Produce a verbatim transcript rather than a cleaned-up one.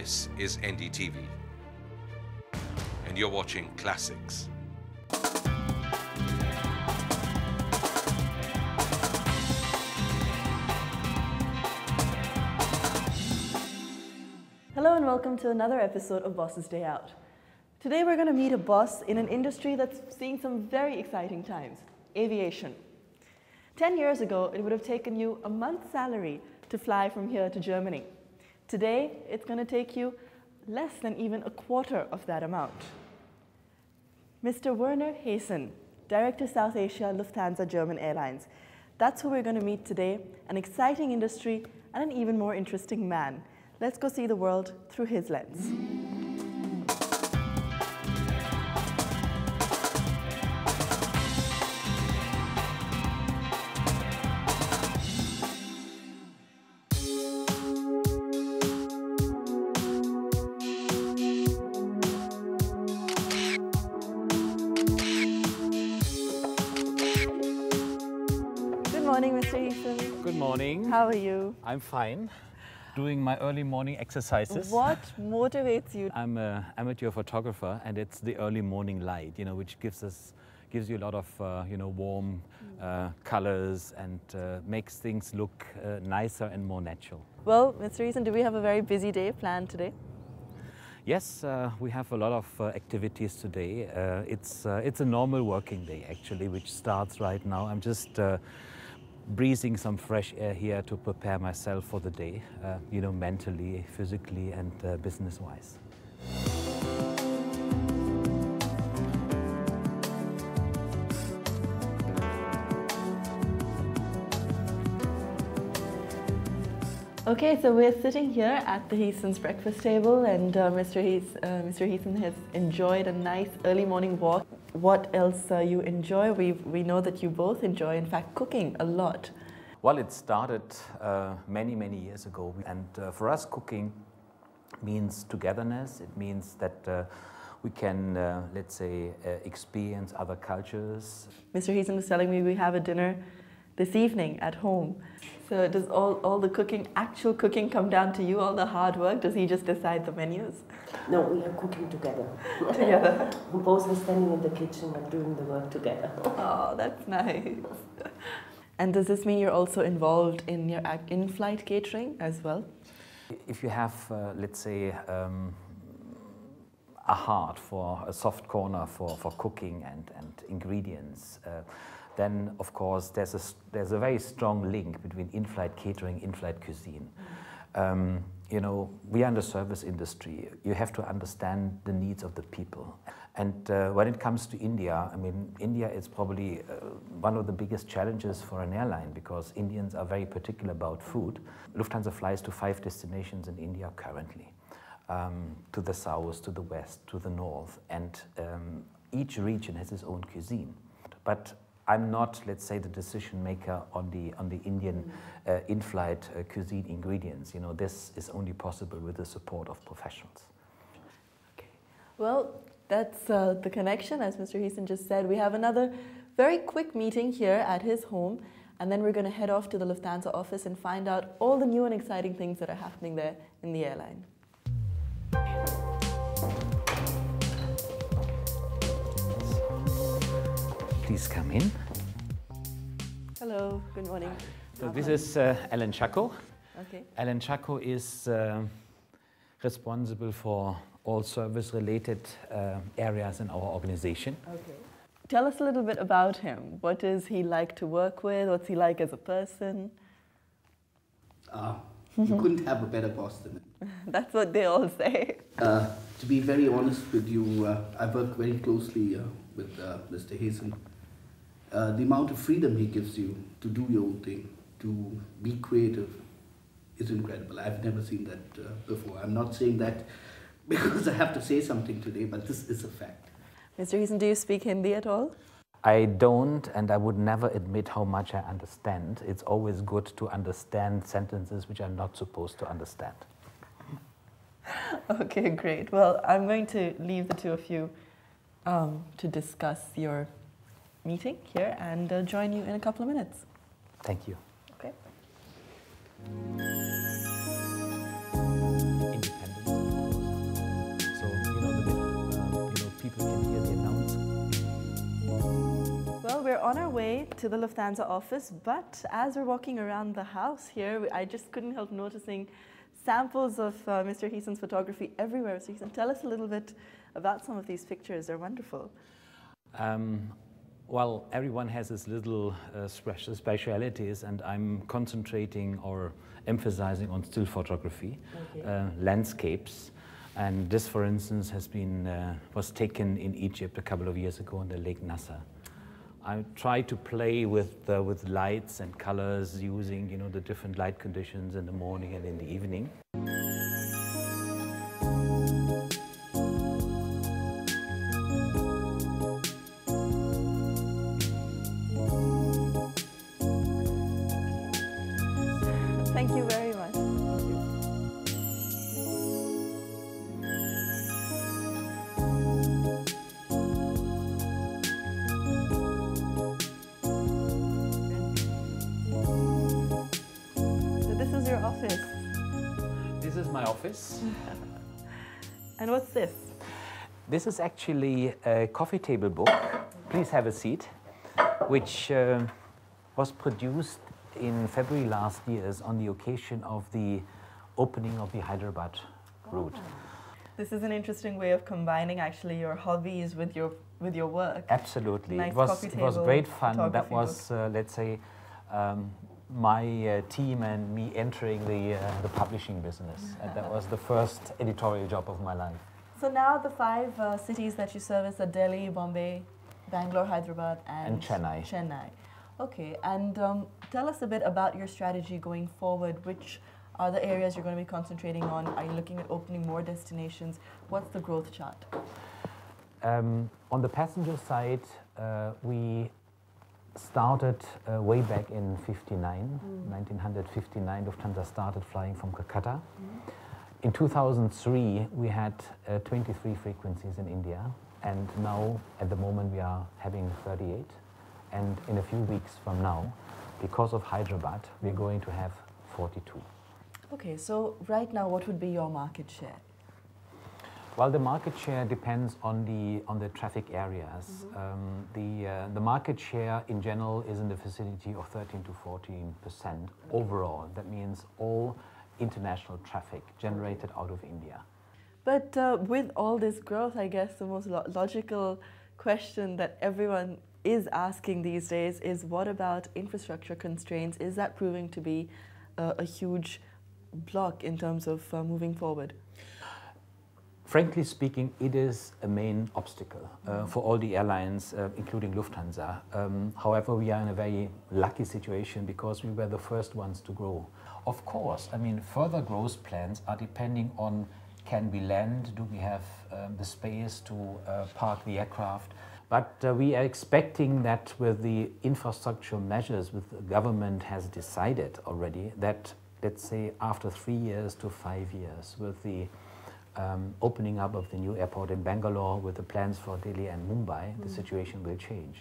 This is N D T V, and you're watching Classics. Hello and welcome to another episode of Boss's Day Out. Today we're going to meet a boss in an industry that's seeing some very exciting times, aviation. Ten years ago, it would have taken you a month's salary to fly from here to Germany. Today, it's going to take you less than even a quarter of that amount. Mister Werner Heesen, Director South Asia, Lufthansa German Airlines. That's who we're going to meet today, an exciting industry and an even more interesting man. Let's go see the world through his lens. Good morning, Mister Heesen. Good morning. How are you? I'm fine. Doing my early morning exercises. What motivates you? I'm an amateur photographer, and it's the early morning light, you know, which gives us, gives you a lot of, uh, you know, warm uh, colors and uh, makes things look uh, nicer and more natural. Well, Mister Heesen, do we have a very busy day planned today? Yes, uh, we have a lot of uh, activities today. Uh, it's uh, it's a normal working day actually, which starts right now. I'm just. Uh, breathing some fresh air here to prepare myself for the day, uh, you know, mentally, physically, and uh, business-wise. Okay, so we're sitting here at the Heesen's breakfast table, and uh, Mister Heesen, uh, Mister Heesen has enjoyed a nice early morning walk. What else uh, you enjoy? We we know that you both enjoy, in fact, cooking a lot. Well, it started uh, many, many years ago. And uh, for us, cooking means togetherness. It means that uh, we can, uh, let's say, uh, experience other cultures. Mister Heesen was telling me we have a dinner this evening at home. So does all, all the cooking, actual cooking, come down to you, all the hard work? Does he just decide the menus? No, we are cooking together. Together? We both are standing in the kitchen and doing the work together. Oh, that's nice. And does this mean you're also involved in your in-flight catering as well? If you have, uh, let's say, um, a heart for a soft corner for, for cooking and, and ingredients, uh, then, of course, there's a, there's a very strong link between in-flight catering, in-flight cuisine. Um, you know, we are in the service industry. You have to understand the needs of the people. And uh, when it comes to India, I mean, India is probably uh, one of the biggest challenges for an airline because Indians are very particular about food. Lufthansa flies to five destinations in India currently, um, to the south, to the west, to the north. And um, each region has its own cuisine. But I'm not, let's say, the decision maker on the on the Indian uh, in-flight uh, cuisine ingredients. You know, this is only possible with the support of professionals. Okay. Well, that's uh, the connection, as Mister Heesen just said. We have another very quick meeting here at his home, and then we're going to head off to the Lufthansa office and find out all the new and exciting things that are happening there in the airline. Please come in. Hello, good morning. So this is uh, Alan Chaco. Okay. Alan Chaco is uh, responsible for all service-related uh, areas in our organization. Okay. Tell us a little bit about him. What is he like to work with? What's he like as a person? Uh, you couldn't have a better boss than him. That's what they all say. Uh, to be very honest with you, uh, I work very closely uh, with uh, Mister Heesen. Uh, the amount of freedom he gives you to do your own thing, to be creative, is incredible. I've never seen that uh, before. I'm not saying that because I have to say something today, but this is a fact. Mister Heesen, do you speak Hindi at all? I don't, and I would never admit how much I understand. It's always good to understand sentences which I'm not supposed to understand. Okay, great. Well, I'm going to leave the two of you um, to discuss your meeting here and uh, join you in a couple of minutes. Thank you. Okay. Independent. on our way to the Lufthansa office, but as we're walking around the house here, I just couldn't help noticing samples of uh, Mister Heesen's photography everywhere. Mister Heesen, tell us a little bit about some of these pictures. They're wonderful. Um, well, everyone has his little uh, specialities, and I'm concentrating or emphasizing on still photography, okay. uh, landscapes. And this, for instance, has been uh, was taken in Egypt a couple of years ago on the Lake Nasser. I try to play with uh, with lights and colors, using you know the different light conditions in the morning and in the evening. Thank you very much. Office. This is my office. And what's this? This is actually a coffee table book, Please Have a Seat, which uh, was produced in February last year on the occasion of the opening of the Hyderabad route. Wow. This is an interesting way of combining actually your hobbies with your with your work. Absolutely. Nice. It was, coffee table, it was great fun. That was, uh, let's say, um, my uh, team and me entering the, uh, the publishing business. And that was the first editorial job of my life. So now the five uh, cities that you service are Delhi, Bombay, Bangalore, Hyderabad and, and Chennai. Chennai. Okay, and um, tell us a bit about your strategy going forward. Which are the areas you're going to be concentrating on? Are you looking at opening more destinations? What's the growth chart? Um, on the passenger side, uh, we started uh, way back in fifty-nine, mm. nineteen fifty-nine, Lufthansa started flying from Kolkata. Mm. In two thousand three, we had uh, twenty-three frequencies in India, and now, at the moment, we are having thirty-eight. And in a few weeks from now, because of Hyderabad, we're going to have forty-two. Okay, so right now, what would be your market share? Well, the market share depends on the on the traffic areas. Mm-hmm. um, the uh, the market share in general is in the vicinity of thirteen to fourteen percent overall. That means all international traffic generated out of India. But uh, with all this growth, I guess the most lo logical question that everyone is asking these days is, what about infrastructure constraints? Is that proving to be uh, a huge block in terms of uh, moving forward? Frankly speaking, it is a main obstacle uh, for all the airlines, uh, including Lufthansa. Um, however, we are in a very lucky situation because we were the first ones to grow. Of course, I mean, further growth plans are depending on, can we land, do we have um, the space to uh, park the aircraft? But uh, we are expecting that with the infrastructural measures with the government has decided already, that, let's say, after three years to five years with the Um, opening up of the new airport in Bangalore with the plans for Delhi and Mumbai, mm. the situation will change.